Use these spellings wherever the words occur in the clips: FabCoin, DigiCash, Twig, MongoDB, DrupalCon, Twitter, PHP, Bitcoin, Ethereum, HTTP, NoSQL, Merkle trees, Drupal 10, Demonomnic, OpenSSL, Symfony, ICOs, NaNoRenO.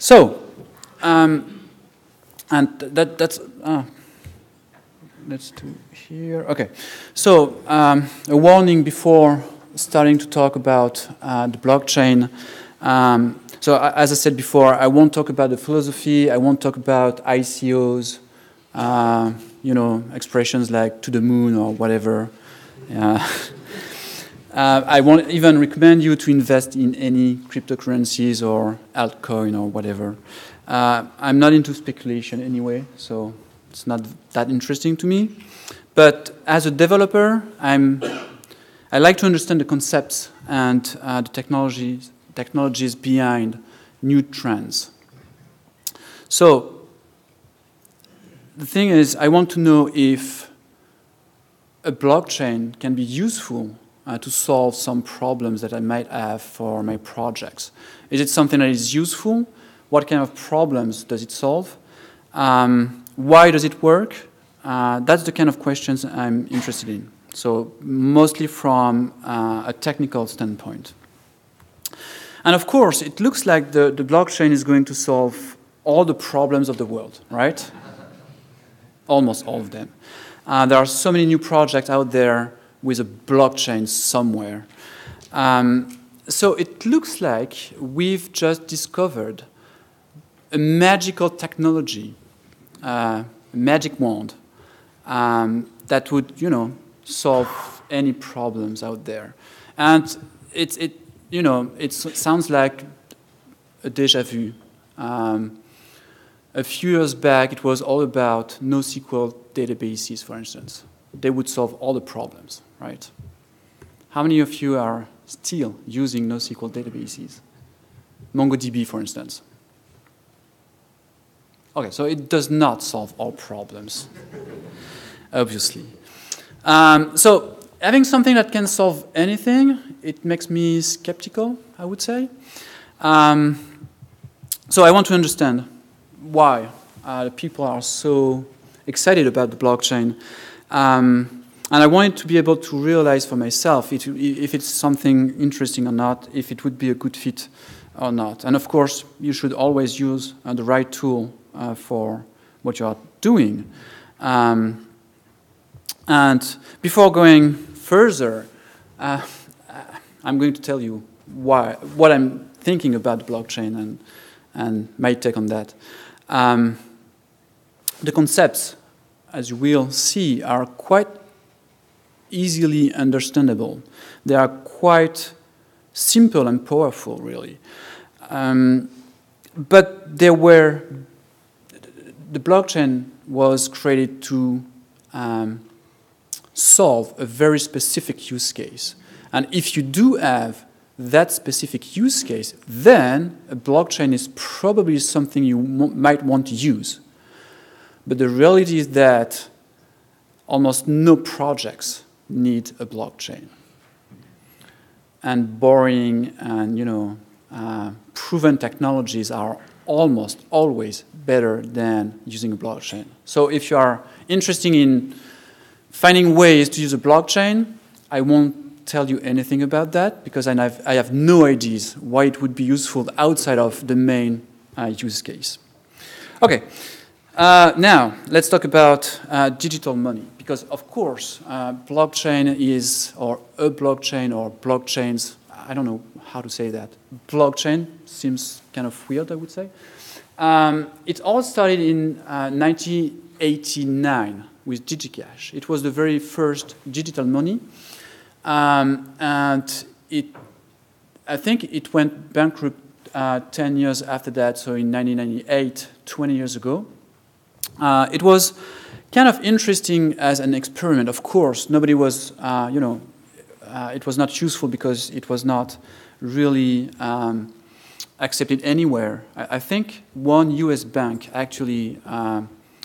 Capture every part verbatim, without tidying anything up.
So, um, and that that's uh, let's do here. Okay. So um, a warning before starting to talk about uh, the blockchain. Um, so uh, as I said before, I won't talk about the philosophy. I won't talk about I C Os. Uh, you know, expressions like to the moon or whatever. Yeah. Uh, I won't even recommend you to invest in any cryptocurrencies or altcoin or whatever. Uh, I'm not into speculation anyway, so it's not that interesting to me. But as a developer, I'm, I like to understand the concepts and uh, the technologies, technologies behind new trends. So the thing is, I want to know if a blockchain can be useful Uh, to solve some problems that I might have for my projects. Is it something that is useful? What kind of problems does it solve? Um, why does it work? Uh, that's the kind of questions I'm interested in. So mostly from uh, a technical standpoint. And of course, it looks like the, the blockchain is going to solve all the problems of the world, right? Almost all of them. Uh, there are so many new projects out there with a blockchain somewhere. Um, so it looks like we've just discovered a magical technology, uh, a magic wand, um, that would, you know, solve any problems out there. And it, it you know, it sounds like a déjà vu. Um, a few years back, it was all about NoSQL databases, for instance. They would solve all the problems, right? How many of you are still using NoSQL databases? MongoDB, for instance. Okay, so it does not solve all problems, obviously. Um, so having something that can solve anything, it makes me skeptical, I would say. Um, so I want to understand why uh, people are so excited about the blockchain. Um, and I wanted to be able to realize for myself it, if it's something interesting or not, if it would be a good fit or not. And of course, you should always use uh, the right tool uh, for what you are doing. Um, and before going further, uh, I'm going to tell you why, what I'm thinking about blockchain and, and my take on that. Um, the concepts, as you will see, are quite easily understandable. They are quite simple and powerful, really. Um, but there were, the blockchain was created to um, solve a very specific use case. And if you do have that specific use case, then a blockchain is probably something you might want to use. But the reality is that almost no projects need a blockchain. And boring and, you know, uh, proven technologies are almost always better than using a blockchain. So if you are interested in finding ways to use a blockchain, I won't tell you anything about that because I have, I have no ideas why it would be useful outside of the main uh, use case. Okay. Uh, now, let's talk about uh, digital money, because of course, uh, blockchain is, or a blockchain, or blockchains, I don't know how to say that. Blockchain seems kind of weird, I would say. Um, it all started in uh, nineteen eighty-nine with DigiCash. It was the very first digital money, um, and it, I think it went bankrupt uh, ten years after that, so in nineteen ninety-eight, twenty years ago. Uh, it was kind of interesting as an experiment. Of course, nobody was, uh, you know, uh, it was not useful because it was not really um, accepted anywhere. I, I think one U S bank actually uh,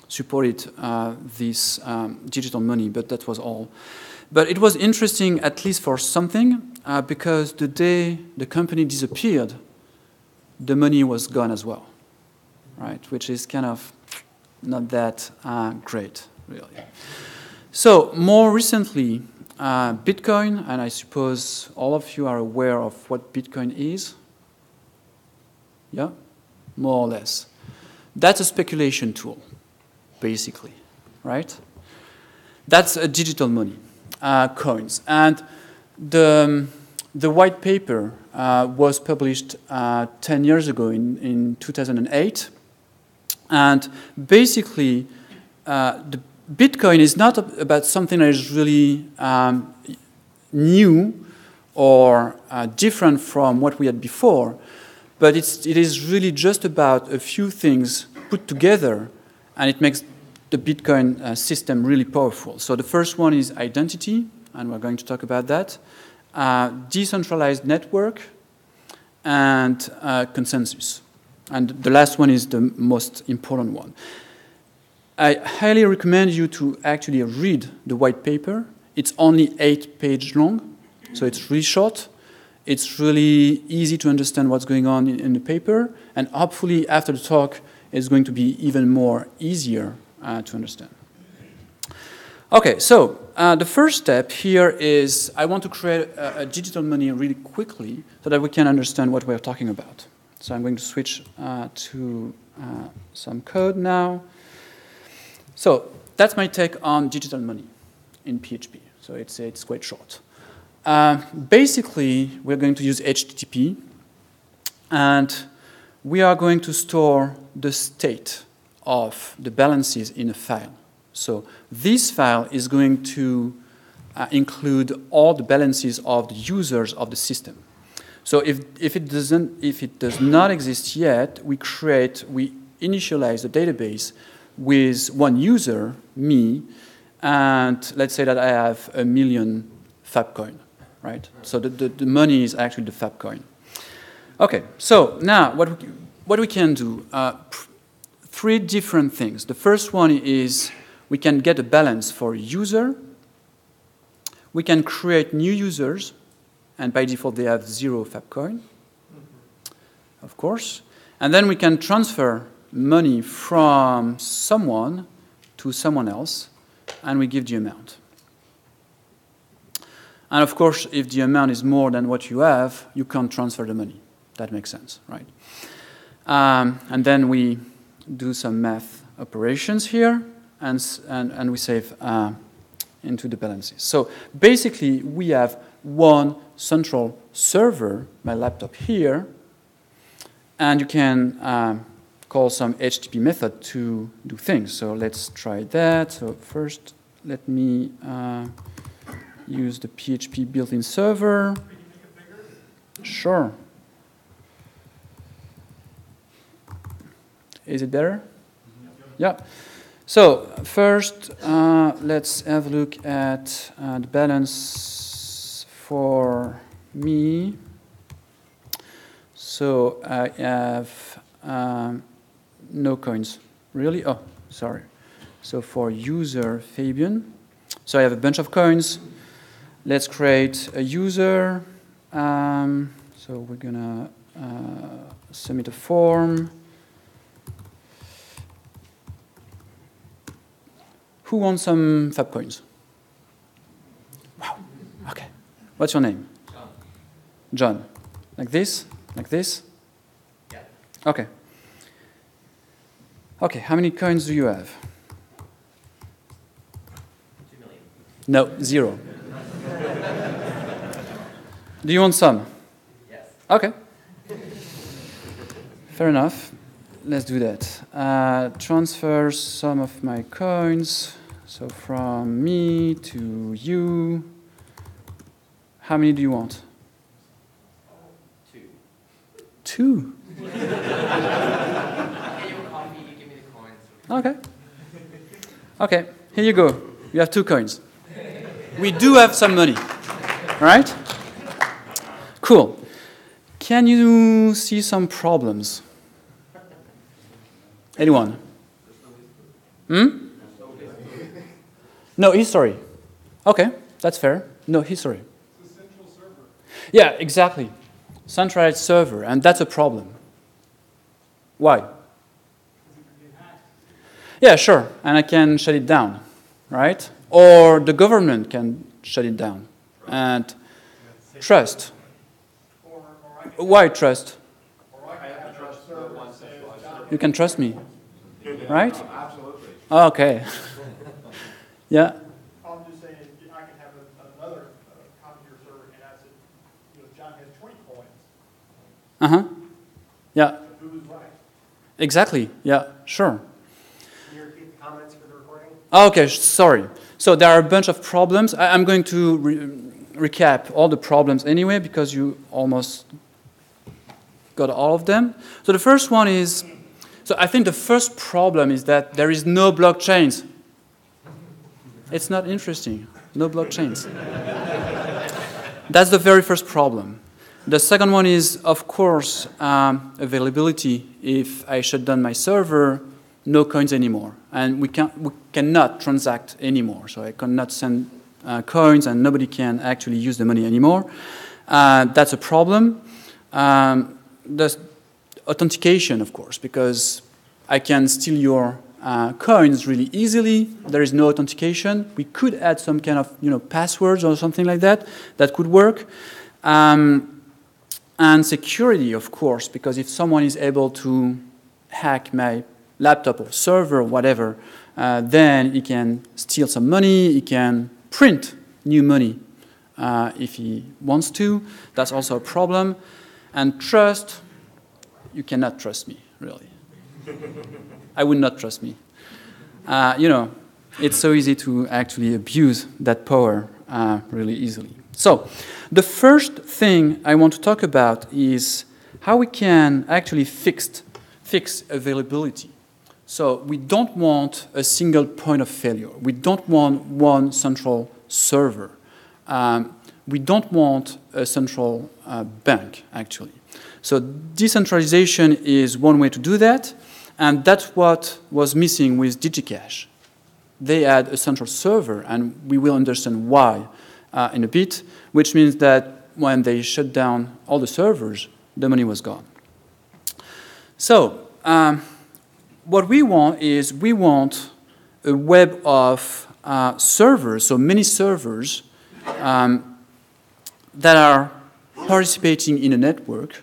supported uh, this um, digital money, but that was all. But it was interesting, at least for something, uh, because the day the company disappeared, the money was gone as well, right? Which is kind of not that uh, great, really. So more recently, uh, Bitcoin, and I suppose all of you are aware of what Bitcoin is. Yeah? more or less. That's a speculation tool, basically, right? That's a digital money, uh, coins. And the, the white paper uh, was published uh, ten years ago in, in two thousand eight. And basically, uh, the Bitcoin is not about something that is really um, new or uh, different from what we had before, but it's, it is really just about a few things put together, and it makes the Bitcoin uh, system really powerful. So the first one is identity, and we're going to talk about that, uh, decentralized network, and uh, consensus. And the last one is the most important one. I highly recommend you to actually read the white paper. It's only eight pages long, so it's really short. It's really easy to understand what's going on in, in the paper, and hopefully after the talk, it's going to be even more easier uh, to understand. Okay, so uh, the first step here is I want to create a, a digital money really quickly so that we can understand what we're talking about. So I'm going to switch uh, to uh, some code now. So that's my take on digital money in P H P. So it's, it's quite short. Uh, basically, we're going to use H T T P, and we are going to store the state of the balances in a file. So this file is going to uh, include all the balances of the users of the system. So if, if, it doesn't, if it does not exist yet, we create, we initialize the database with one user, me, and let's say that I have a million FabCoin, right? So the, the, the money is actually the FabCoin. Okay, so now what we, what we can do, uh, three different things. The first one is we can get a balance for a user. We can create new users, and by default they have zero FabCoin, of course. And then we can transfer money from someone to someone else, and we give the amount. And of course, if the amount is more than what you have, you can't transfer the money. That makes sense, right? Um, and then we do some math operations here, and, and, and we save uh, into the balances. So basically, we have one central server, my laptop here, and you can um, call some H T T P method to do things. So let's try that. So first, let me uh, use the P H P built-in server. Can you make it bigger? Sure. Is it there? Yeah. So first, uh, let's have a look at uh, the balance for me. So I have um, no coins, really? Oh, sorry. So for user Fabian, so I have a bunch of coins. Let's create a user. Um, so we're gonna uh, submit a form. Who wants some Fab coins? Wow. Okay. What's your name? John. John. Like this? Like this? Yeah. Okay. Okay, how many coins do you have? Two million. No, zero. Do you want some? Yes. Okay. Fair enough. Let's do that. Uh, transfer some of my coins. So from me to you. How many do you want? Two. Two? Okay. Okay, here you go. You have two coins. We do have some money. All right? Cool. Can you see some problems? Anyone? Hmm? No history. Okay, that's fair. No history. It's a central server. Yeah, exactly. Centralized server, and that's a problem. Why? Yeah, sure, and I can shut it down, right? Or the government can shut it down. And trust. Why trust? Or I have a trust for one central You can trust me, right? Absolutely. Okay. Yeah. I'm just saying I can have a, another uh, computer server, and I said, you know, John has twenty coins. Uh huh. Yeah. So who's right? Exactly. Yeah. Sure. Can you repeat the comments for the recording? Okay. Sorry. So there are a bunch of problems. I, I'm going to re recap all the problems anyway because you almost got all of them. So the first one is, so I think the first problem is that there is no blockchains. It's not interesting. No blockchains. That's the very first problem. The second one is, of course, um, availability. If I shut down my server, no coins anymore. And we, can, we cannot transact anymore. So I cannot send uh, coins, and nobody can actually use the money anymore. Uh, that's a problem. Um, the authentication, of course, because I can steal your uh, coins really easily. There is no authentication. We could add some kind of, you know, passwords or something like that. That could work. Um, and security, of course, because if someone is able to hack my laptop or server or whatever, uh, then he can steal some money. He can print new money uh, if he wants to. That's also a problem. And trust, you cannot trust me, really. I would not trust me. Uh, you know, it's so easy to actually abuse that power uh, really easily. So the first thing I want to talk about is how we can actually fix, fix availability. So we don't want a single point of failure. We don't want one central server. Um, we don't want a central uh, bank, actually. So decentralization is one way to do that, and that's what was missing with DigiCash. They had a central server, and we will understand why uh, in a bit, which means that when they shut down all the servers, the money was gone. So um, what we want is we want a web of uh, servers, so many servers um, that are participating in a network.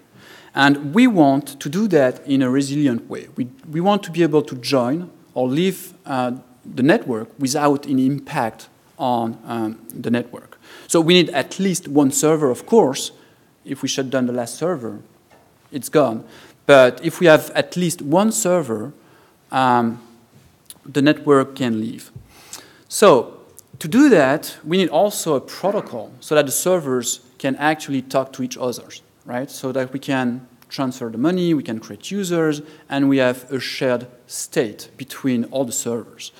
And we want to do that in a resilient way. We, we want to be able to join or leave uh, the network without any impact on um, the network. So we need at least one server, of course. If we shut down the last server, it's gone. But if we have at least one server, um, the network can leave. So to do that, we need also a protocol so that the servers can actually talk to each other. Right, so that we can transfer the money, we can create users, and we have a shared state between all the servers.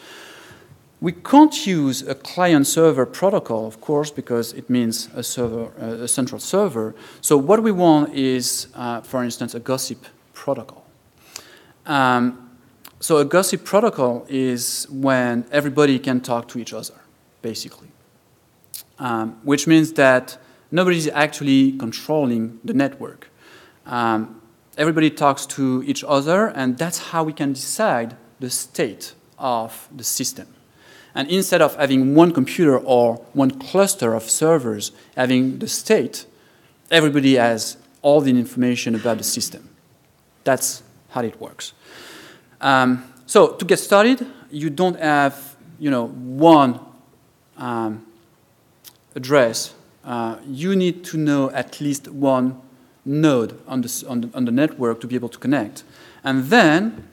We can't use a client-server protocol, of course, because it means a, server, uh, a central server. So what we want is, uh, for instance, a gossip protocol. Um, so a gossip protocol is when everybody can talk to each other, basically, um, which means that nobody's actually controlling the network. Um, everybody talks to each other, and that's how we can decide the state of the system. And instead of having one computer or one cluster of servers having the state, everybody has all the information about the system. That's how it works. Um, so to get started, you don't have, you know, one um, address. Uh, you need to know at least one node on the, on, the, on the network to be able to connect. And then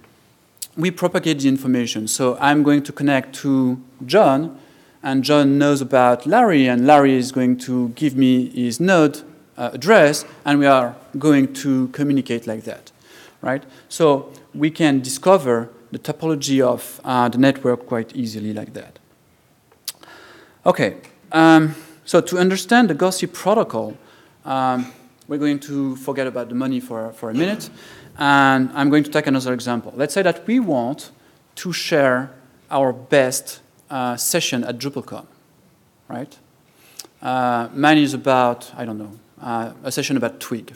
we propagate the information. So I'm going to connect to John, and John knows about Larry, and Larry is going to give me his node uh, address, and we are going to communicate like that. Right? So we can discover the topology of uh, the network quite easily like that. Okay. Um, So to understand the gossip protocol, um, we're going to forget about the money for, for a minute. And I'm going to take another example. Let's say that we want to share our best uh, session at DrupalCon, right? Uh, mine is about, I don't know, uh, a session about Twig.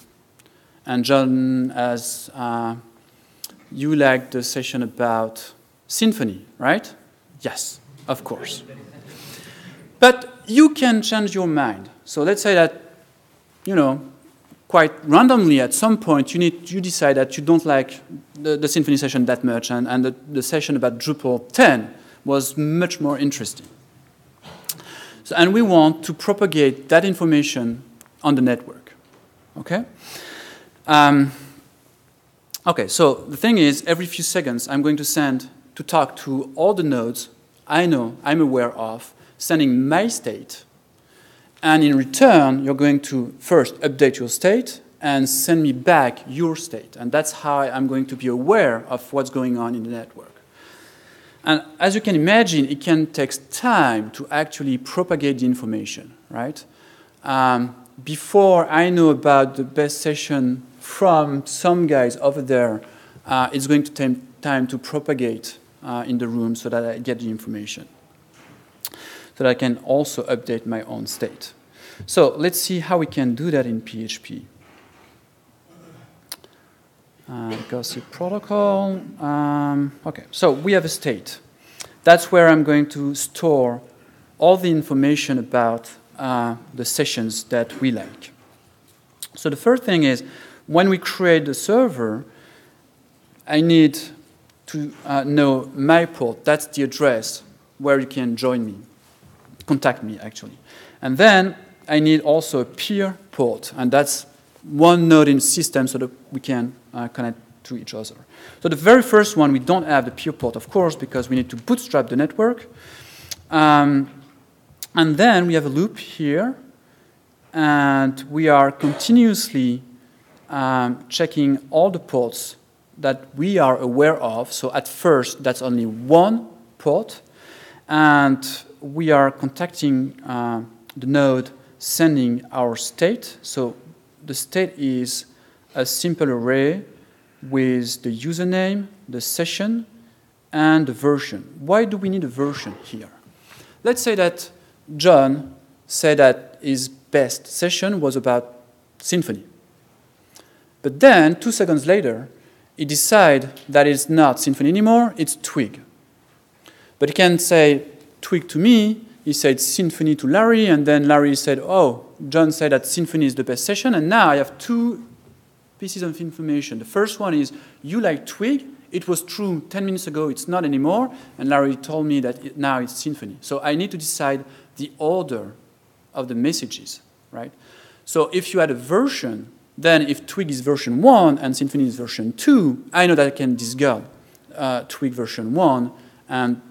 And John has, uh, you like the session about Symfony, right? Yes, of course. But you can change your mind. So let's say that, you know, quite randomly at some point, you need you decide that you don't like the, the Symfony session that much, and, and the, the session about Drupal ten was much more interesting. So, and we want to propagate that information on the network, okay? Um, okay, so the thing is, every few seconds, I'm going to send to talk to all the nodes I know, I'm aware of, sending my state. And in return, you're going to first update your state and send me back your state. And that's how I'm going to be aware of what's going on in the network. And as you can imagine, it can take time to actually propagate the information, right? Um, before I know about the best session from some guys over there, uh, it's going to take time to propagate uh, in the room so that I get the information, so that I can also update my own state. So let's see how we can do that in P H P. Uh, gossip protocol. Um, okay, so we have a state. That's where I'm going to store all the information about uh, the sessions that we like. So the first thing is, when we create the server, I need to uh, know my port. That's the address where you can join me, contact me actually. And then I need also a peer port, and that's one node in the system so that we can uh, connect to each other. So the very first one, we don't have the peer port, of course, because we need to bootstrap the network. Um, and then we have a loop here, and we are continuously um, checking all the ports that we are aware of. So at first, that's only one port, and we are contacting uh, the node, sending our state. So the state is a simple array with the username, the session, and the version. Why do we need a version here? Let's say that John said that his best session was about Symfony. But then, two seconds later, he decides that it's not Symfony anymore, it's Twig. But he can say Twig to me, he said Symfony to Larry, and then Larry said, oh, John said that Symfony is the best session, and now I have two pieces of information. The first one is, you like Twig, it was true ten minutes ago, it's not anymore, and Larry told me that it, now it's Symfony. So I need to decide the order of the messages, right? So if you had a version, then if Twig is version one and Symfony is version two, I know that I can discard uh, Twig version one, and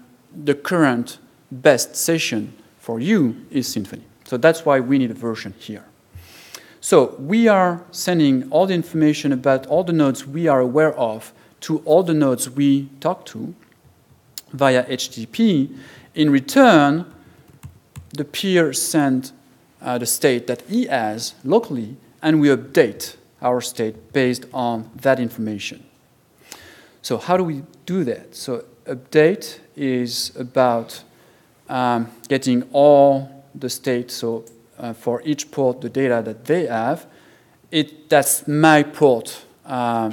the current best session for you is Symfony. So that's why we need a version here. So we are sending all the information about all the nodes we are aware of to all the nodes we talk to via H T T P. In return, the peer sends uh, the state that he has locally, and we update our state based on that information. So how do we do that? So update is about um, getting all the state, so uh, for each port, the data that they have, it, that's my port. Uh,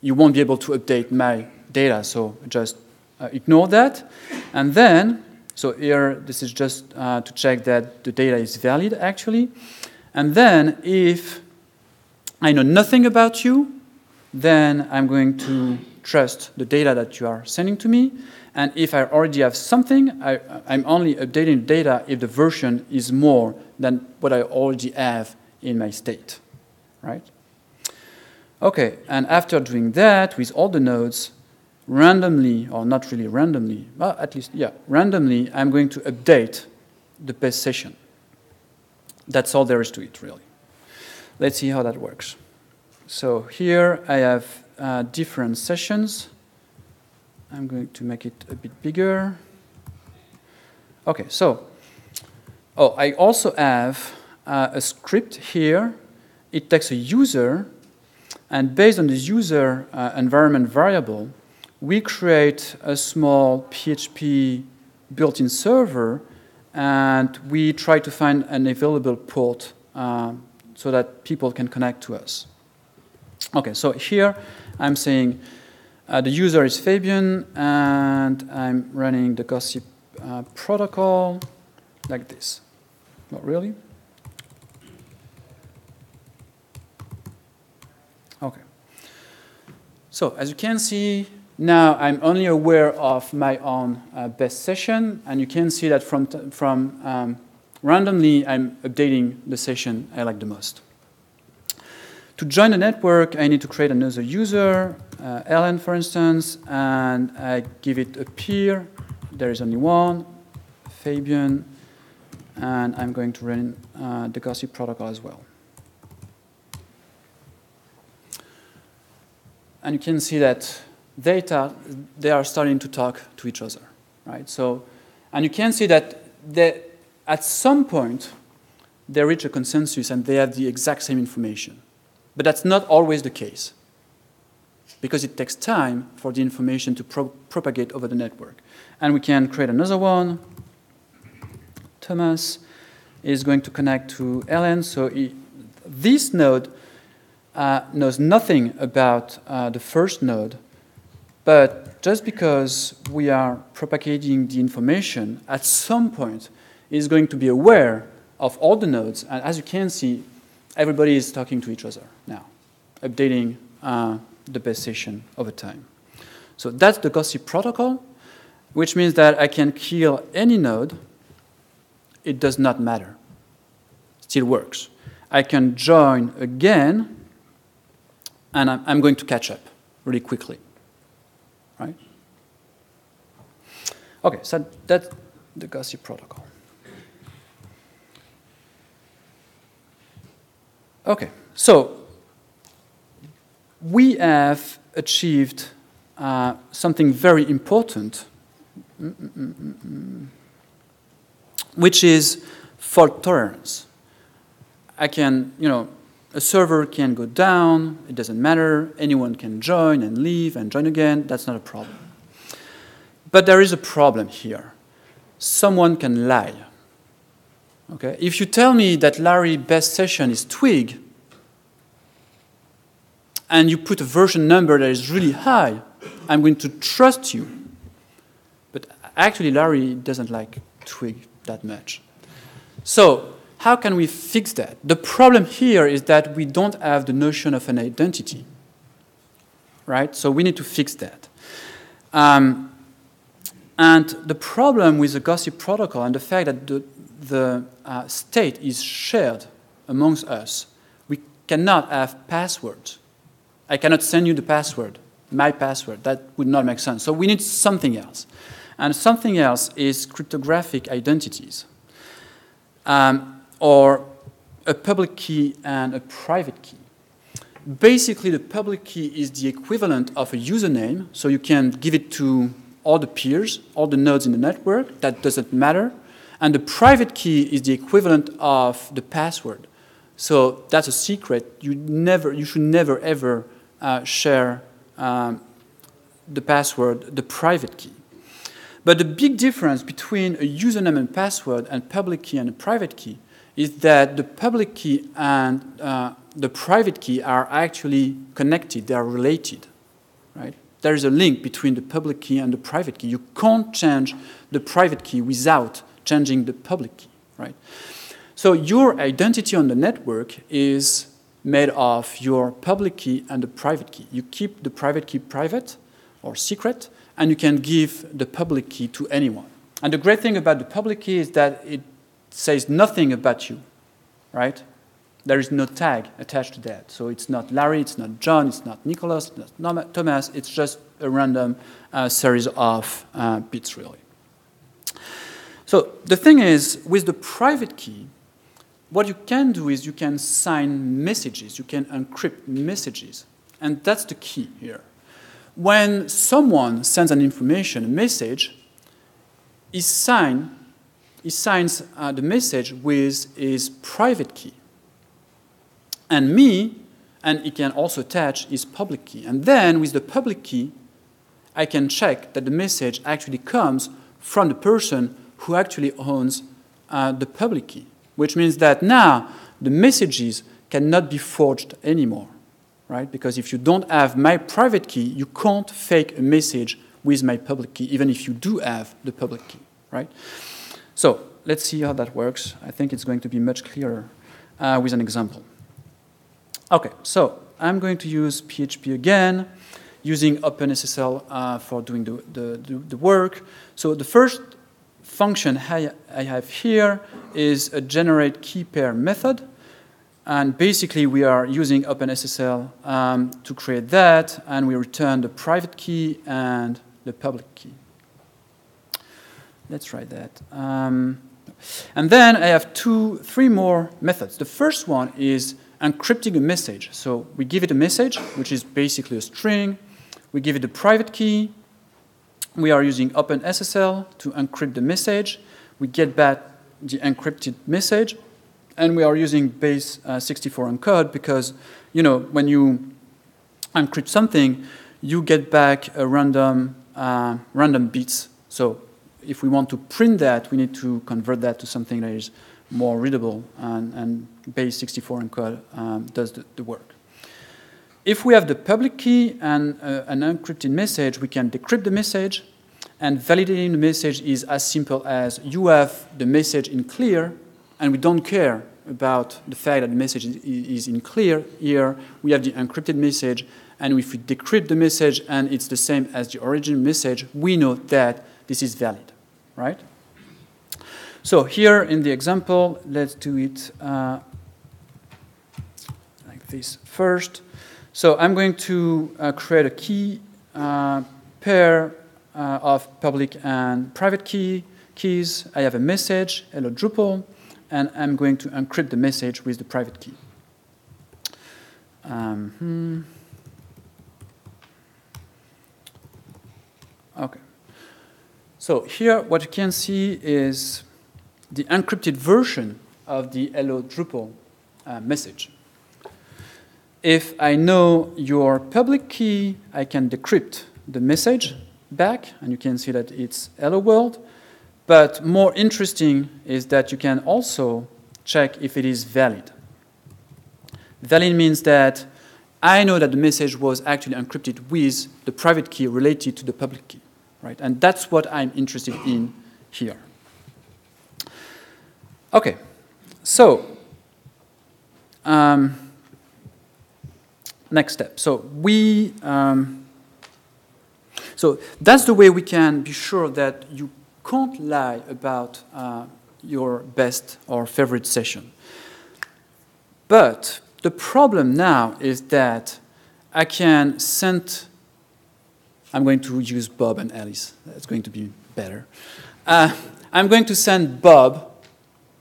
you won't be able to update my data, so just uh, ignore that. And then, so here, this is just uh, to check that the data is valid, actually. And then, if I know nothing about you, then I'm going to trust the data that you are sending to me. And if I already have something, I, I'm only updating data if the version is more than what I already have in my state, right? Okay, and after doing that, with all the nodes, randomly, or not really randomly, but at least, yeah, randomly, I'm going to update the best session. That's all there is to it, really. Let's see how that works. So here I have uh, different sessions. I'm going to make it a bit bigger. Okay, so, oh, I also have uh, a script here. It takes a user, and based on the user uh, environment variable, we create a small P H P built-in server, and we try to find an available port uh, so that people can connect to us. Okay, so here I'm saying, Uh, the user is Fabian, and I'm running the gossip uh, protocol like this. Not really. So as you can see, now I'm only aware of my own uh, best session, and you can see that from, t from um, randomly I'm updating the session I like the most. To join the network, I need to create another user, uh, Ellen, for instance, and I give it a peer. There is only one, Fabian, and I'm going to run uh, the gossip protocol as well. And you can see that data, they are starting to talk to each other, right? So, and you can see that they, at some point, they reach a consensus and they have the exact same information. But that's not always the case, because it takes time for the information to pro propagate over the network. And we can create another one. Thomas is going to connect to Ellen. So he, this node uh, knows nothing about uh, the first node. But just because we are propagating the information, at some point, is going to be aware of all the nodes. And as you can see, everybody is talking to each other now, updating uh, the best session over time. So that's the gossip protocol, which means that I can kill any node. It does not matter. It still works. I can join again, and I'm, I'm going to catch up really quickly. Right? OK, so that's the gossip protocol. Okay, so we have achieved uh, something very important, which is fault tolerance. I can, you know, a server can go down, it doesn't matter, anyone can join and leave and join again, that's not a problem. But there is a problem here. Someone can lie. Okay, if you tell me that Larry's best session is Twig, and you put a version number that is really high, I'm going to trust you. But actually, Larry doesn't like Twig that much. So how can we fix that? The problem here is that we don't have the notion of an identity, right? So we need to fix that. Um, and the problem with the gossip protocol and the fact that the the uh, state is shared amongst us. We cannot have passwords. I cannot send you the password, my password. That would not make sense. So we need something else. And something else is cryptographic identities, um, or a public key and a private key. Basically, the public key is the equivalent of a username. So you can give it to all the peers, all the nodes in the network. That doesn't matter. And the private key is the equivalent of the password. So that's a secret. You, never, you should never, ever uh, share um, the password, the private key. But the big difference between a username and password and public key and a private key is that the public key and uh, the private key are actually connected. They are related, right? There is a link between the public key and the private key. You can't change the private key without changing the public key, right? So your identity on the network is made of your public key and the private key. You keep the private key private or secret, and you can give the public key to anyone. And the great thing about the public key is that it says nothing about you, right? There is no tag attached to that. So it's not Larry, it's not John, it's not Nicholas, it's not Thomas. It's just a random uh, series of uh, bits, really. So the thing is, with the private key, what you can do is you can sign messages. You can encrypt messages. And that's the key here. When someone sends an information, a message, he, sign, he signs uh, the message with his private key. And me, and he can also attach his public key. And then with the public key, I can check that the message actually comes from the person who actually owns uh, the public key, which means that now the messages cannot be forged anymore, right? Because if you don't have my private key, you can't fake a message with my public key, even if you do have the public key, right? So let's see how that works. I think it's going to be much clearer uh, with an example. OK, so I'm going to use P H P again. using OpenSSL uh, for doing the, the, the work. So the first function I, I have here is a generate key pair method. And basically, we are using OpenSSL um, to create that, and we return the private key and the public key. Let's write that. Um, and then I have two, three more methods. The first one is encrypting a message. So we give it a message, which is basically a string. We give it a private key. We are using OpenSSL to encrypt the message. We get back the encrypted message. And we are using base uh, sixty-four encode because, you know, when you encrypt something, you get back a random uh, random bits. So if we want to print that, we need to convert that to something that is more readable, and, and base sixty-four encode um, does the, the work. If we have the public key and uh, an encrypted message, we can decrypt the message, and validating the message is as simple as you have the message in clear, and we don't care about the fact that the message is in clear here. We have the encrypted message, and if we decrypt the message and it's the same as the original message, we know that this is valid, right? So here in the example, let's do it uh, like this first. So I'm going to uh, create a key uh, pair uh, of public and private key keys. I have a message, hello Drupal. And I'm going to encrypt the message with the private key. Um, hmm. Okay. So here, what you can see is the encrypted version of the hello Drupal uh, message. If I know your public key, I can decrypt the message back, and you can see that it's hello world. But more interesting is that you can also check if it is valid. Valid means that I know that the message was actually encrypted with the private key related to the public key, right? And that's what I'm interested in here. Okay, so um, next step. So we, um, so that's the way we can be sure that you can't lie about uh, your best or favorite session. But the problem now is that I can send, I'm going to use Bob and Alice, that's going to be better. Uh, I'm going to send Bob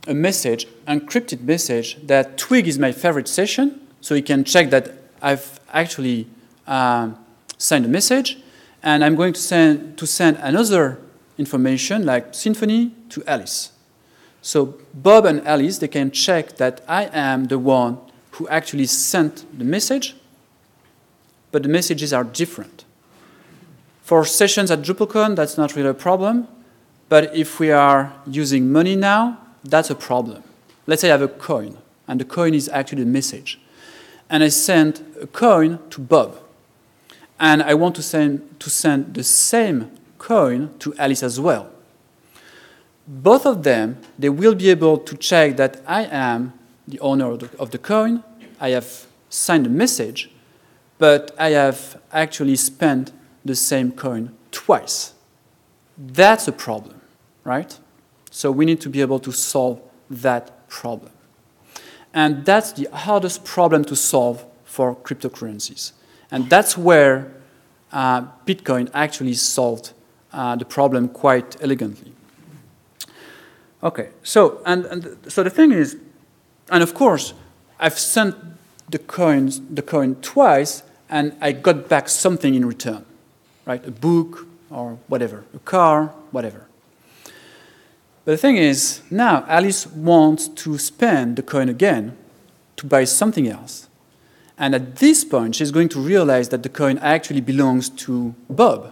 a message, encrypted message, that Twig is my favorite session, so he can check that I've actually uh, sent a message, and I'm going to send, to send another information like Symfony to Alice. So Bob and Alice, they can check that I am the one who actually sent the message, but the messages are different. For sessions at DrupalCon, that's not really a problem, but if we are using money now, that's a problem. Let's say I have a coin, and the coin is actually the message. And I send a coin to Bob, and I want to send, to send the same coin to Alice as well. Both of them, they will be able to check that I am the owner of the, of the coin, I have signed a message, but I have actually spent the same coin twice. That's a problem, right? So we need to be able to solve that problem. And that's the hardest problem to solve for cryptocurrencies. And that's where uh, Bitcoin actually solved Uh, the problem quite elegantly. Okay, so and, and so the thing is, and of course, I've sent the coins, the coin twice, and I got back something in return, right? A book or whatever, a car, whatever. But the thing is, now Alice wants to spend the coin again to buy something else, and at this point, she's going to realize that the coin actually belongs to Bob.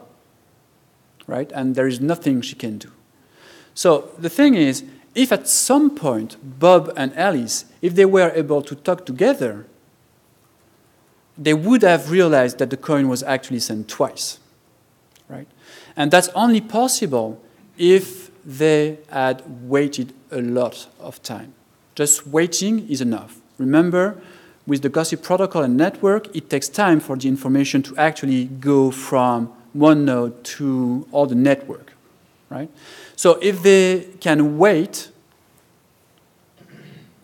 Right? And there is nothing she can do. So the thing is, if at some point Bob and Alice, if they were able to talk together, they would have realized that the coin was actually sent twice. Right? And that's only possible if they had waited a lot of time. Just waiting is enough. Remember, with the gossip protocol and network, it takes time for the information to actually go from one node to all the network, right? So if they can wait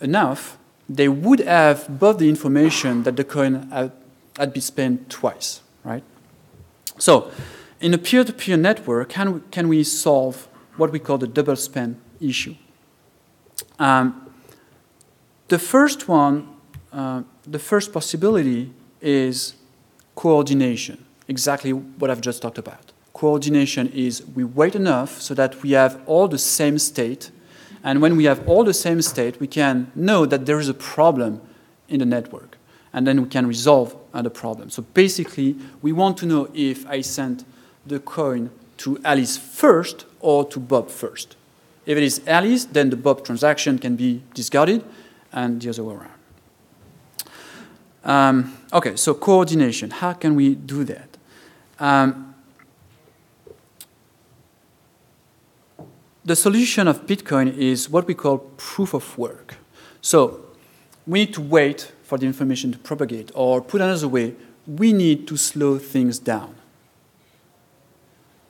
enough, they would have both the information that the coin had, had been spent twice, right? So in a peer-to-peer network, can we, can we solve what we call the double spend issue? Um, the first one, uh, the first possibility is coordination, exactly what I've just talked about. Coordination is we wait enough so that we have all the same state, and when we have all the same state, we can know that there is a problem in the network, and then we can resolve the problem. So basically, we want to know if I sent the coin to Alice first or to Bob first. If it is Alice, then the Bob transaction can be discarded, and the other way around. Um, okay, so coordination. How can we do that? Um, The solution of Bitcoin is what we call proof of work. So we need to wait for the information to propagate, or put another way, we need to slow things down.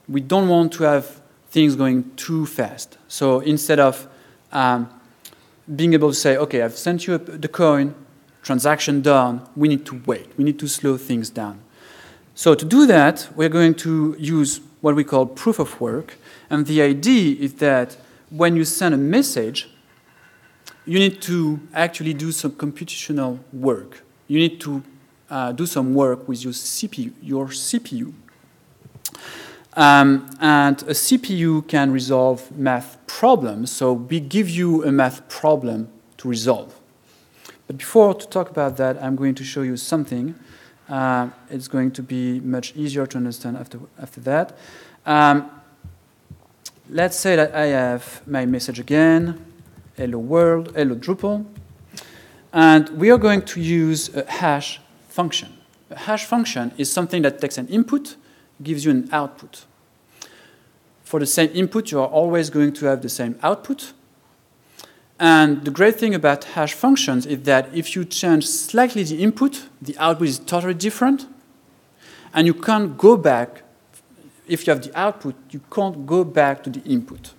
We don't want to have things going too fast. So instead of um, being able to say, okay, I've sent you the coin, transaction done, we need to wait. We need to slow things down. So to do that, we're going to use what we call proof of work. And the idea is that when you send a message, you need to actually do some computational work. You need to uh, do some work with your C P U. Your C P U. Um, and a C P U can resolve math problems, so we give you a math problem to resolve. But before to talk about that, I'm going to show you something. Uh, it's going to be much easier to understand after, after that. Um, Let's say that I have my message again, hello world, hello Drupal, and we are going to use a hash function. A hash function is something that takes an input, gives you an output. For the same input, you are always going to have the same output. And the great thing about hash functions is that if you change slightly the input, the output is totally different, and you can't go back. If you have the output, you can't go back to the input,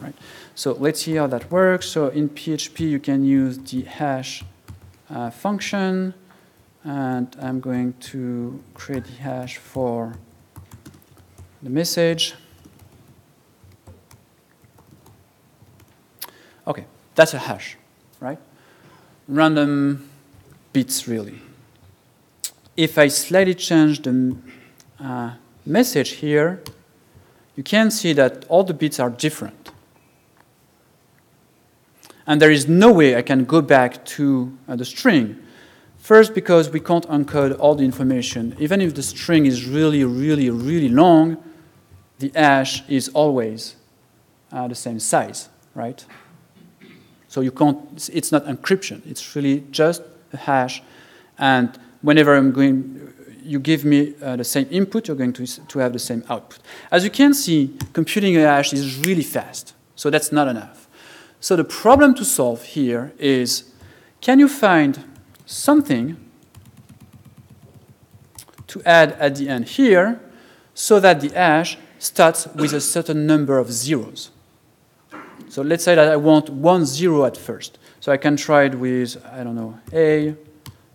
right? So let's see how that works. So in P H P, you can use the hash uh, function, and I'm going to create the hash for the message. Okay, that's a hash, right? Random bits, really. If I slightly change the uh, message here, you can see that all the bits are different. And there is no way I can go back to uh, the string. First, because we can't encode all the information. Even if the string is really, really, really long, the hash is always uh, the same size, right? So you can't, it's not encryption. It's really just a hash. And whenever I'm going, you give me uh, the same input, you're going to, to have the same output. As you can see, computing a hash is really fast, so that's not enough. So the problem to solve here is, can you find something to add at the end here so that the hash starts with a certain number of zeros? So let's say that I want one zero at first. So I can try it with, I don't know, A.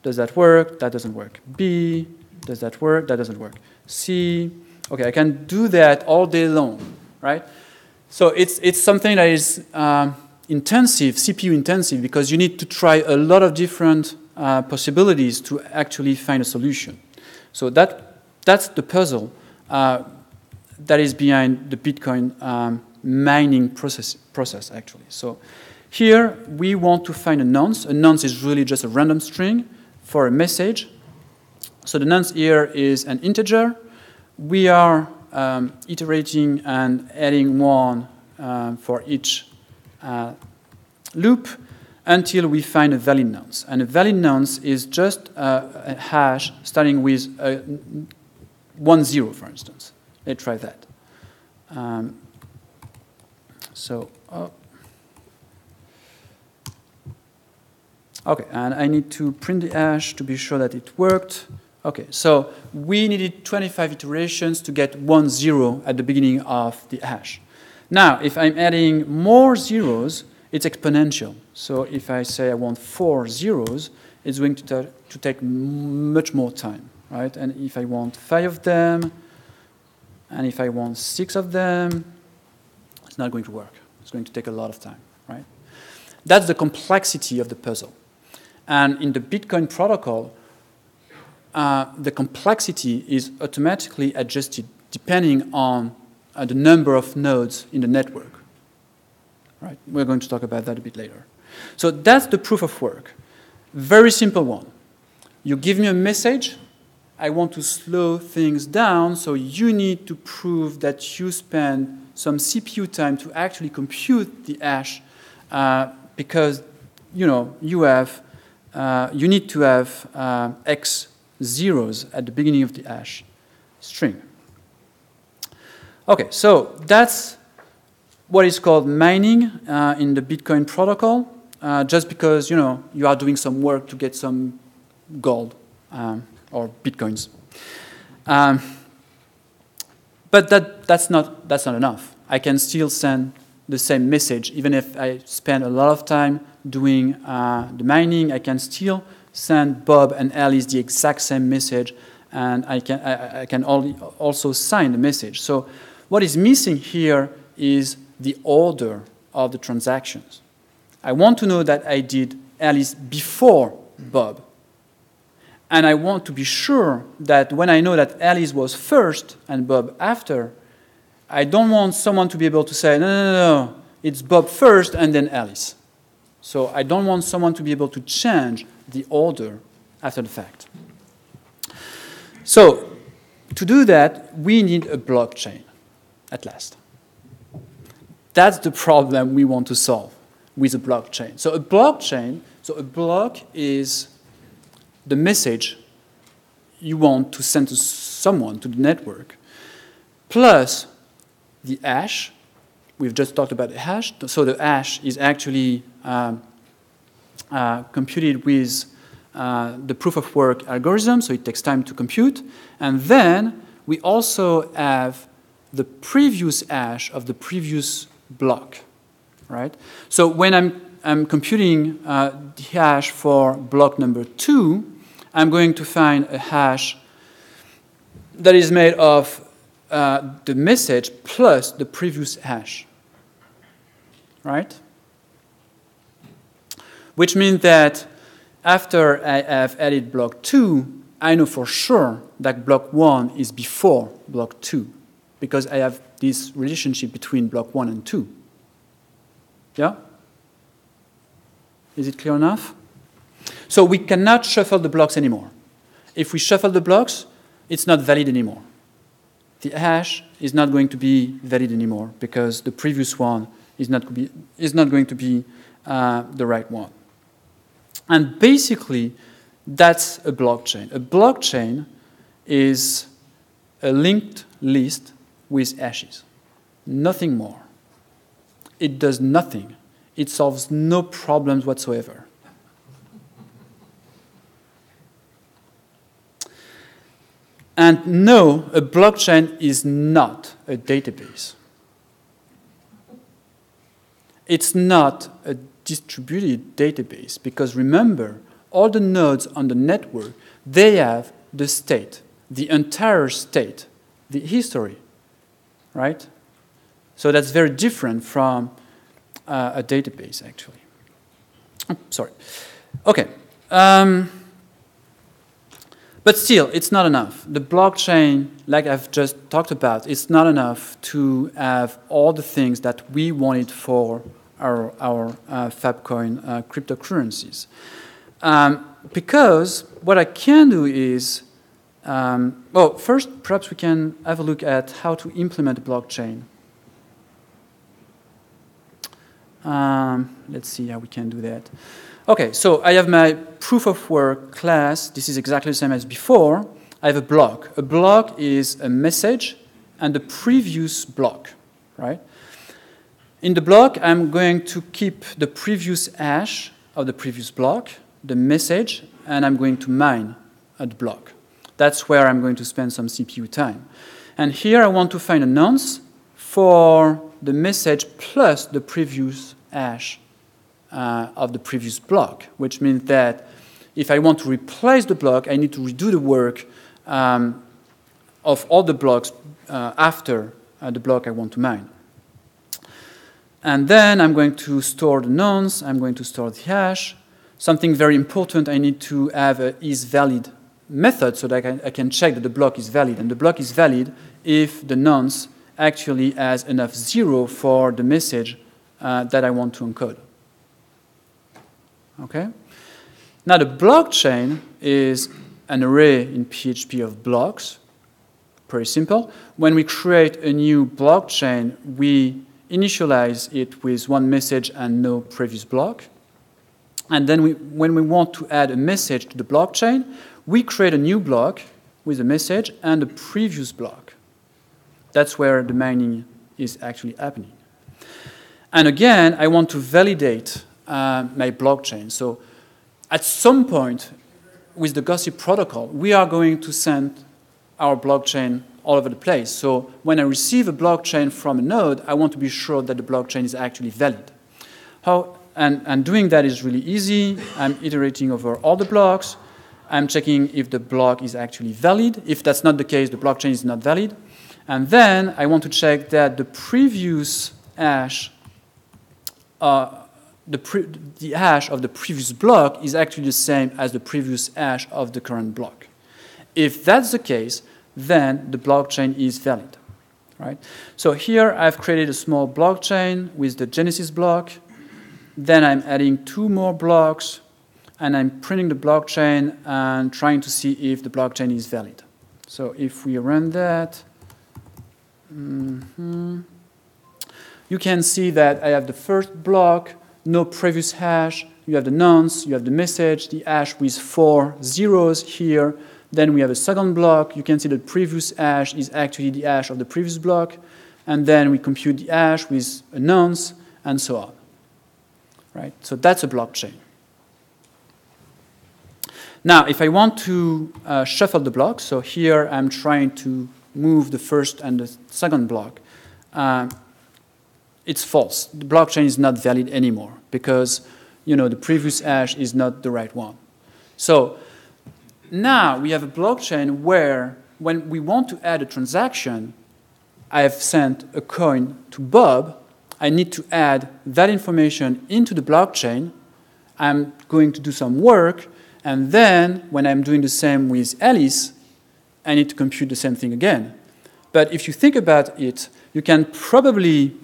Does that work? That doesn't work. B. Does that work? That doesn't work. C, okay, I can do that all day long, right? So it's, it's something that is um, intensive, C P U intensive, because you need to try a lot of different uh, possibilities to actually find a solution. So that, that's the puzzle uh, that is behind the Bitcoin um, mining process, process, actually. So here we want to find a nonce. A nonce is really just a random string for a message. So the nonce here is an integer. We are um, iterating and adding one uh, for each uh, loop until we find a valid nonce. And a valid nonce is just uh, a hash starting with a one zero, for instance. Let's try that. Um, so, oh. Okay, and I need to print the hash to be sure that it worked. Okay, so we needed twenty-five iterations to get one zero at the beginning of the hash. Now, if I'm adding more zeros, it's exponential. So if I say I want four zeros, it's going to, to take much more time, right? And if I want five of them, and if I want six of them, it's not going to work. It's going to take a lot of time, right? That's the complexity of the puzzle. And in the Bitcoin protocol, uh, the complexity is automatically adjusted depending on uh, the number of nodes in the network. Right? We're going to talk about that a bit later. So that's the proof of work. Very simple one. You give me a message. I want to slow things down, so you need to prove that you spend some C P U time to actually compute the hash uh, because you know you have uh, you need to have uh, X zeros at the beginning of the hash string. Okay, so that's what is called mining uh, in the Bitcoin protocol, uh, just because you know you are doing some work to get some gold um, or bitcoins. Um, but that that's not that's not enough. I can still send the same message even if I spend a lot of time doing uh, the mining. I can still send Bob and Alice the exact same message, and I can I, I can also sign the message. So what is missing here is the order of the transactions. I want to know that I did Alice before Bob. And I want to be sure that when I know that Alice was first and Bob after, I don't want someone to be able to say, no, no, no, no, it's Bob first and then Alice. So I don't want someone to be able to change the order after the fact. So to do that, we need a blockchain at last. That's the problem we want to solve with a blockchain. So a blockchain, so a block is the message you want to send to someone, to the network, plus the hash. We've just talked about the hash. So the hash is actually um, uh, computed with uh, the proof of work algorithm, so it takes time to compute. And then we also have the previous hash of the previous block, right? So when I'm, I'm computing uh, the hash for block number two, I'm going to find a hash that is made of uh, the message plus the previous hash, right? Which means that after I have added block two, I know for sure that block one is before block two, because I have this relationship between block one and two. Yeah? Is it clear enough? So we cannot shuffle the blocks anymore. If we shuffle the blocks, it's not valid anymore. The hash is not going to be valid anymore because the previous one is not, be, is not going to be uh, the right one. And basically, that's a blockchain. A blockchain is a linked list with hashes. Nothing more. It does nothing. It solves no problems whatsoever. And no, a blockchain is not a database. It's not a distributed database because remember, all the nodes on the network, they have the state, the entire state, the history, right? So that's very different from uh, a database, actually. Oh, sorry. Okay. Um, but still, it's not enough. The blockchain, like I've just talked about, it's not enough to have all the things that we wanted for our, our uh, FabCoin uh, cryptocurrencies. Um, because what I can do is Um, well, first, perhaps we can have a look at how to implement a blockchain. Um, let's see how we can do that. Okay, so I have my proof of work class. This is exactly the same as before. I have a block. A block is a message and the previous block, right? In the block, I'm going to keep the previous hash of the previous block, the message, and I'm going to mine a block. That's where I'm going to spend some C P U time. And here I want to find a nonce for the message plus the previous hash uh, of the previous block, which means that if I want to replace the block, I need to redo the work um, of all the blocks uh, after uh, the block I want to mine. And then I'm going to store the nonce, I'm going to store the hash. Something very important, I need to have a isValid method so that I can, I can check that the block is valid. And the block is valid if the nonce actually has enough zero for the message uh, that I want to encode. Okay? Now the blockchain is an array in P H P of blocks. Pretty simple. When we create a new blockchain, we initialize it with one message and no previous block. And then we, when we want to add a message to the blockchain, we create a new block with a message and a previous block. That's where the mining is actually happening. And again, I want to validate uh, my blockchain. So at some point, with the gossip protocol, we are going to send our blockchain all over the place. So when I receive a blockchain from a node, I want to be sure that the blockchain is actually valid. How, and, and doing that is really easy. I'm iterating over all the blocks. I'm checking if the block is actually valid. If that's not the case, the blockchain is not valid. And then I want to check that the previous hash, uh, the, pre the hash of the previous block is actually the same as the previous hash of the current block. If that's the case, then the blockchain is valid, right? So here I've created a small blockchain with the genesis block. Then I'm adding two more blocks, and I'm printing the blockchain and trying to see if the blockchain is valid. So if we run that, mm-hmm, you can see that I have the first block, no previous hash. You have the nonce, you have the message, the hash with four zeros here. Then we have a second block. You can see the previous hash is actually the hash of the previous block. And then we compute the hash with a nonce and so on. Right? So that's a blockchain. Now, if I want to uh, shuffle the blocks, so here I'm trying to move the first and the second block, uh, it's false. The blockchain is not valid anymore because, you know, the previous hash is not the right one. So now we have a blockchain where when we want to add a transaction, I have sent a coin to Bob. I need to add that information into the blockchain. I'm going to do some work. And then when I'm doing the same with Alice, I need to compute the same thing again. But if you think about it, you can probably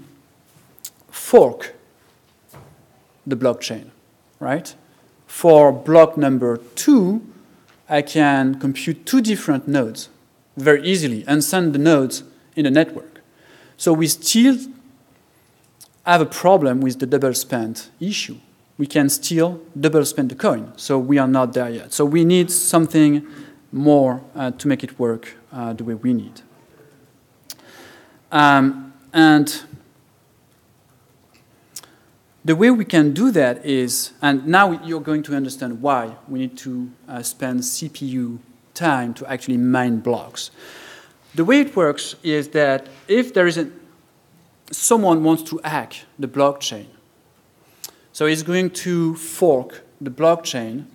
fork the blockchain, right? For block number two, I can compute two different nodes very easily and send the nodes in the network. So we still have a problem with the double spend issue. We can still double spend the coin, so we are not there yet. So we need something more uh, to make it work uh, the way we need. Um, and the way we can do that is, and now you're going to understand why we need to uh, spend C P U time to actually mine blocks. The way it works is that if there is a, someone wants to hack the blockchain, so it's going to fork the blockchain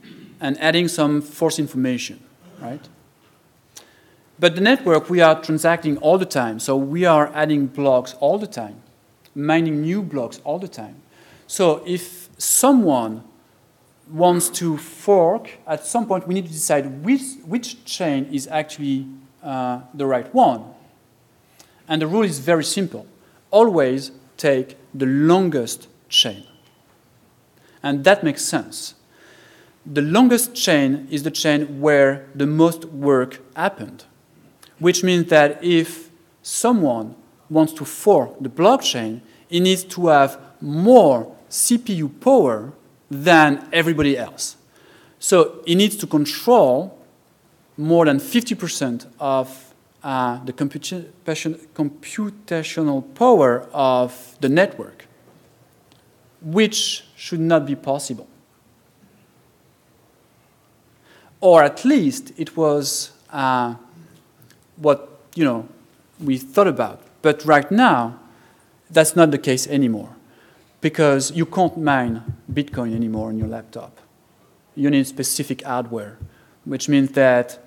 and adding some false information, right? But the network, we are transacting all the time, so we are adding blocks all the time, mining new blocks all the time. So if someone wants to fork, at some point we need to decide which, which chain is actually uh, the right one. And the rule is very simple. Always take the longest chain. And that makes sense. The longest chain is the chain where the most work happened, which means that if someone wants to fork the blockchain, it needs to have more C P U power than everybody else. So it needs to control more than fifty percent of uh, the computational power of the network, which should not be possible. or at least it was uh, what you know we thought about. But right now, that's not the case anymore, because you can't mine Bitcoin anymore on your laptop. You need specific hardware, which means that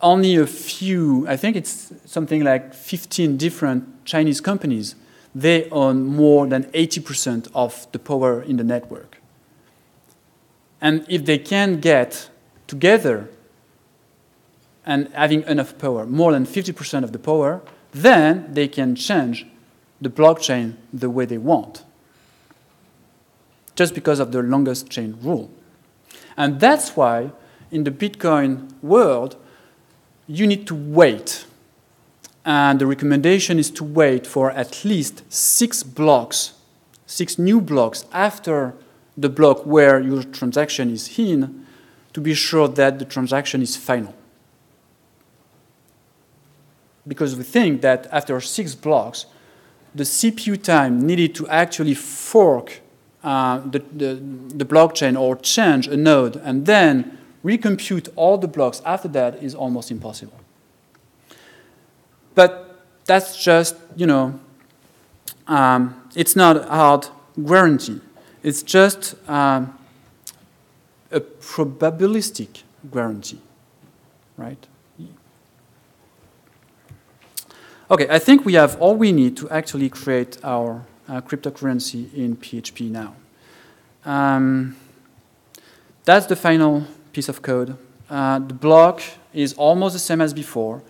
only a few, I think it's something like fifteen different Chinese companies, they own more than eighty percent of the power in the network. And if they can get together and having enough power, more than fifty percent of the power, then they can change the blockchain the way they want, just because of the longest chain rule. And that's why in the Bitcoin world, you need to wait. And the recommendation is to wait for at least six blocks, six new blocks after the block where your transaction is in, to be sure that the transaction is final. Because we think that after six blocks, the C P U time needed to actually fork uh, the, the, the blockchain or change a node and then recompute all the blocks after that is almost impossible. But that's just, you know, um, it's not a hard guarantee. It's just um, a probabilistic guarantee, right? Okay, I think we have all we need to actually create our uh, cryptocurrency in P H P now. Um, that's the final piece of code. Uh, the block is almost the same as before.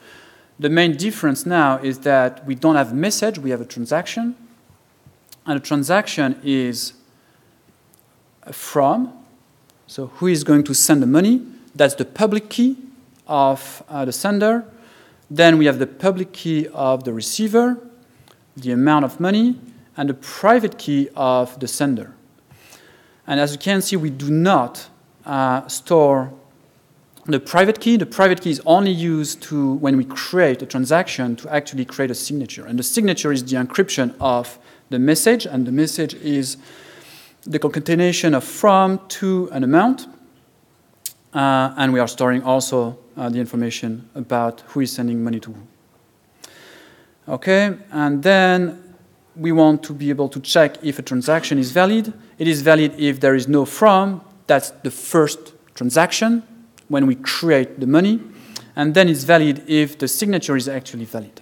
The main difference now is that we don't have message, we have a transaction. And a transaction is from, so who is going to send the money? That's the public key of uh, the sender. Then we have the public key of the receiver, the amount of money, and the private key of the sender. And as you can see, we do not uh, store the private key. The private key is only used to, when we create a transaction, to actually create a signature. And the signature is the encryption of the message, and the message is the concatenation of from to an amount. Uh, and we are storing also Uh, the information about who is sending money to who. Okay, and then we want to be able to check if a transaction is valid. It is valid if there is no from. That's the first transaction when we create the money. And then it's valid if the signature is actually valid.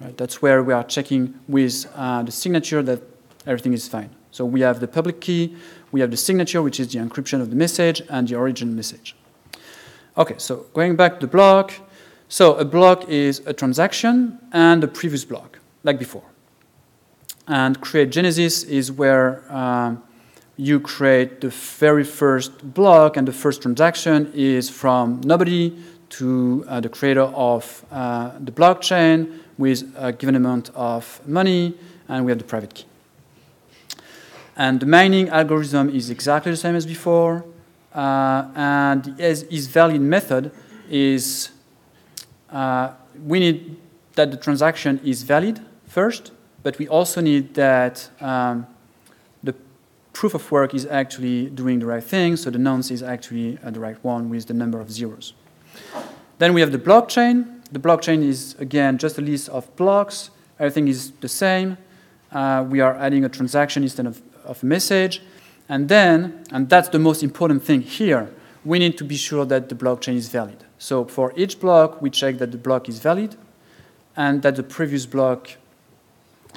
Right? That's where we are checking with uh, the signature that everything is fine. So we have the public key, we have the signature, which is the encryption of the message, and the origin message. Okay, so going back to the block. So a block is a transaction and a previous block, like before. And create genesis is where uh, you create the very first block, and the first transaction is from nobody to uh, the creator of uh, the blockchain with a given amount of money, and we have the private key. And the mining algorithm is exactly the same as before. Uh, and the isValid method is uh, we need that the transaction is valid first, but we also need that um, the proof of work is actually doing the right thing, so the nonce is actually uh, the right one with the number of zeros. Then we have the blockchain. The blockchain is, again, just a list of blocks. Everything is the same. Uh, we are adding a transaction instead of, of a message. And then, and that's the most important thing here, we need to be sure that the blockchain is valid. So for each block, we check that the block is valid and that the previous block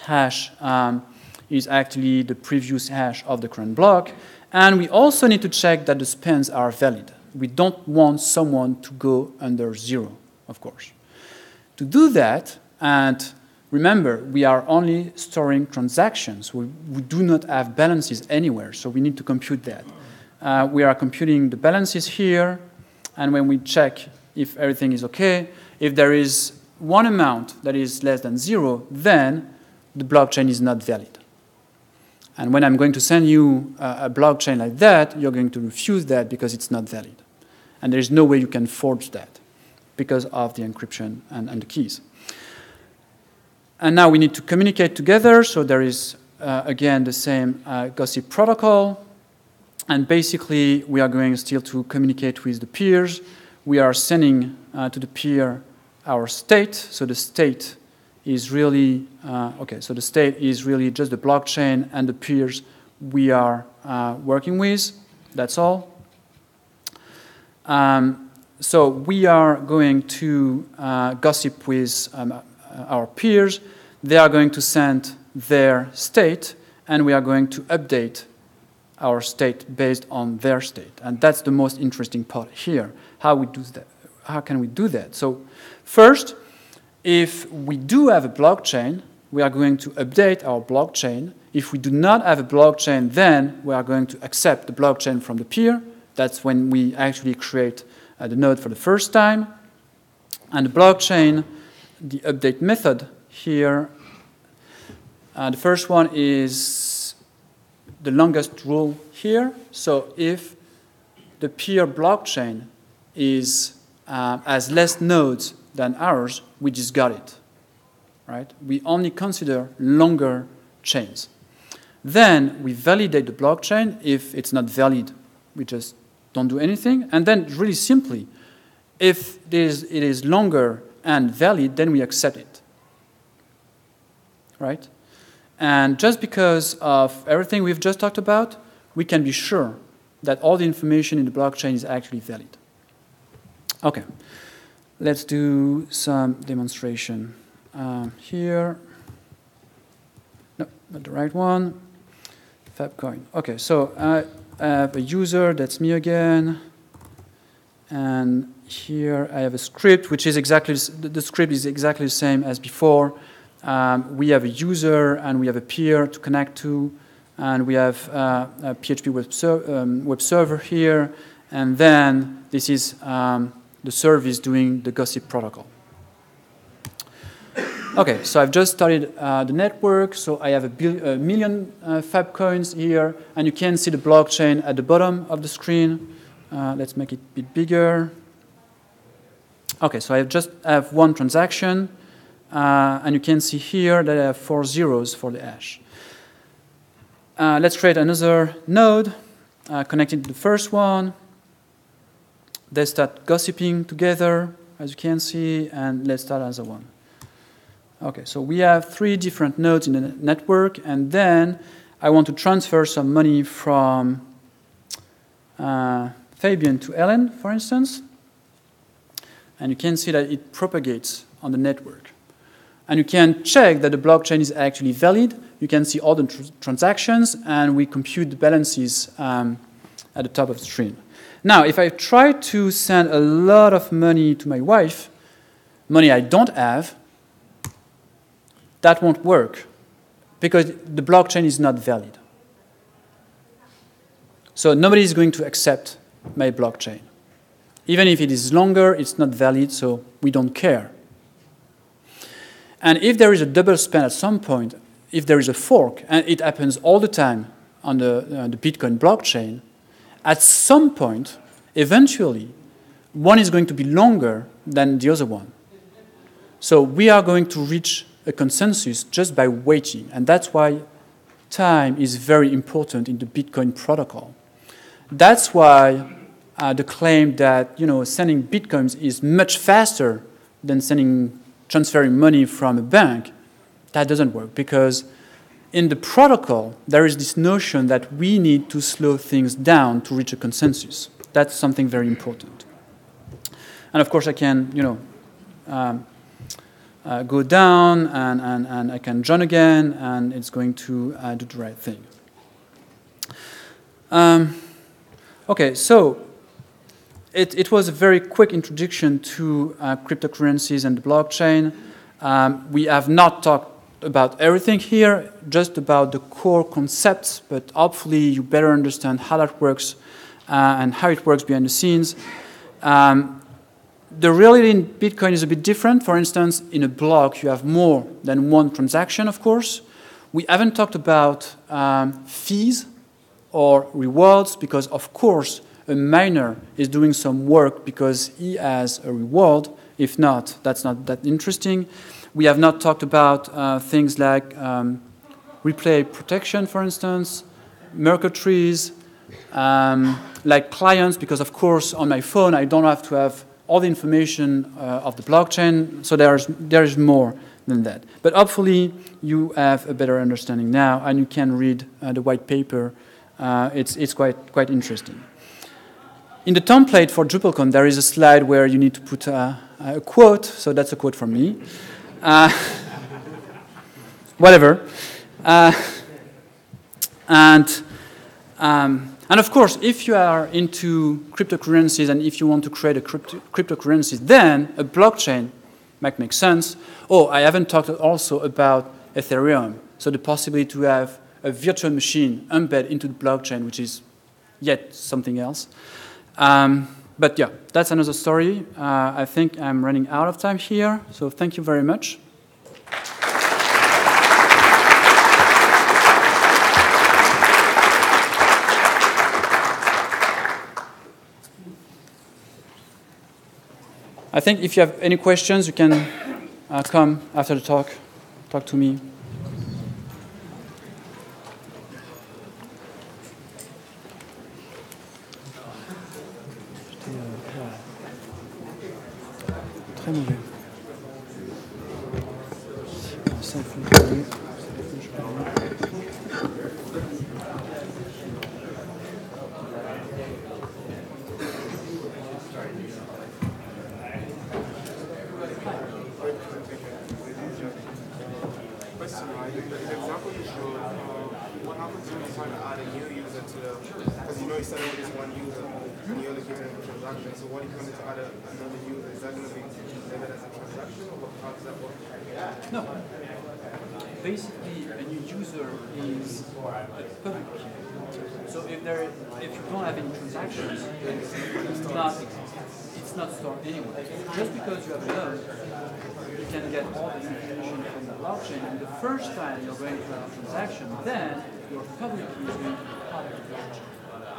hash um, is actually the previous hash of the current block. And we also need to check that the spans are valid. We don't want someone to go under zero, of course. To do that, and remember, we are only storing transactions. We, we do not have balances anywhere, so we need to compute that. Uh, we are computing the balances here, and when we check if everything is okay, if there is one amount that is less than zero, then the blockchain is not valid. And when I'm going to send you a, a blockchain like that, you're going to refuse that because it's not valid. And there's no way you can forge that because of the encryption and, and the keys. And now we need to communicate together, so there is, uh, again, the same uh, gossip protocol. And basically, we are going still to communicate with the peers. we are sending uh, to the peer our state. So the state is really uh, okay. So the state is really just the blockchain and the peers we are uh, working with. That's all. Um, so we are going to uh, gossip with um, our peers. They are going to send their state, and we are going to update our state based on their state. And that's the most interesting part here. How we do that? How can we do that? So first, if we do have a blockchain, we are going to update our blockchain. If we do not have a blockchain, then we are going to accept the blockchain from the peer. That's when we actually create uh, the node for the first time. And the blockchain, the update method here, uh, the first one is the longest rule here. So if the peer blockchain is uh, has less nodes than ours, we just got it, right? We only consider longer chains. Then we validate the blockchain. If it's not valid, we just don't do anything. And then really simply, if it is, it is longer and valid, then we accept it, right? And just because of everything we've just talked about, we can be sure that all the information in the blockchain is actually valid. Okay. Let's do some demonstration um, here. No, not the right one. FabCoin. Okay, so I have a user, that's me again. And here I have a script, which is exactly, the script is exactly the same as before. Um, we have a user and we have a peer to connect to. And we have uh, a P H P web, ser um, web server here. And then this is um, the service doing the gossip protocol. Okay, so I've just started uh, the network. So I have a, bill, a million uh, fab coins here, and you can see the blockchain at the bottom of the screen. Uh, let's make it a bit bigger. Okay, so I have just have one transaction, uh, and you can see here that I have four zeros for the hash. Uh, let's create another node, uh, connected to the first one. They start gossiping together, as you can see, and let's start as a one. Okay, so we have three different nodes in the network, and then I want to transfer some money from uh, Fabian to Ellen, for instance. And you can see that it propagates on the network. And you can check that the blockchain is actually valid. You can see all the tr transactions, and we compute the balances um, at the top of the screen. Now, if I try to send a lot of money to my wife, money I don't have, that won't work because the blockchain is not valid. So nobody is going to accept my blockchain. Even if it is longer, it's not valid, so we don't care. And if there is a double spend at some point, if there is a fork, and it happens all the time on the, uh, the Bitcoin blockchain, at some point, eventually, one is going to be longer than the other one. So we are going to reach a consensus just by waiting. And that's why time is very important in the Bitcoin protocol. That's why uh, the claim that, you know, sending Bitcoins is much faster than sending, transferring money from a bank, that doesn't work because in the protocol, there is this notion that we need to slow things down to reach a consensus. That's something very important. And of course, I can, you know, um, uh, go down and, and, and I can join again, and it's going to uh, do the right thing. Um, okay, so it, it was a very quick introduction to uh, cryptocurrencies and the blockchain. Um, we have not talked about everything here, just about the core concepts, but hopefully you better understand how that works uh, and how it works behind the scenes. Um, the reality in Bitcoin is a bit different. For instance, in a block, you have more than one transaction, of course. We haven't talked about um, fees or rewards because, of course, a miner is doing some work because he has a reward. If not, that's not that interesting. We have not talked about uh, things like um, replay protection, for instance, Merkle trees, um, like clients, because of course on my phone I don't have to have all the information uh, of the blockchain. So there is, there is more than that. But hopefully you have a better understanding now, and you can read uh, the white paper. Uh, it's it's quite, quite interesting. In the template for DrupalCon, there is a slide where you need to put a, a quote. So that's a quote from me. Uh, whatever. Uh, and... Um, And of course, if you are into cryptocurrencies and if you want to create a crypto cryptocurrency, then a blockchain might make sense. Oh, I haven't talked also about Ethereum. So the possibility to have a virtual machine embedded into the blockchain, which is yet something else. Um, but yeah, that's another story. Uh, I think I'm running out of time here. So thank you very much. I think if you have any questions, you can uh, come after the talk, talk to me.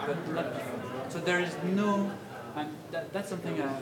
But not, so there is no, and that, that's something I,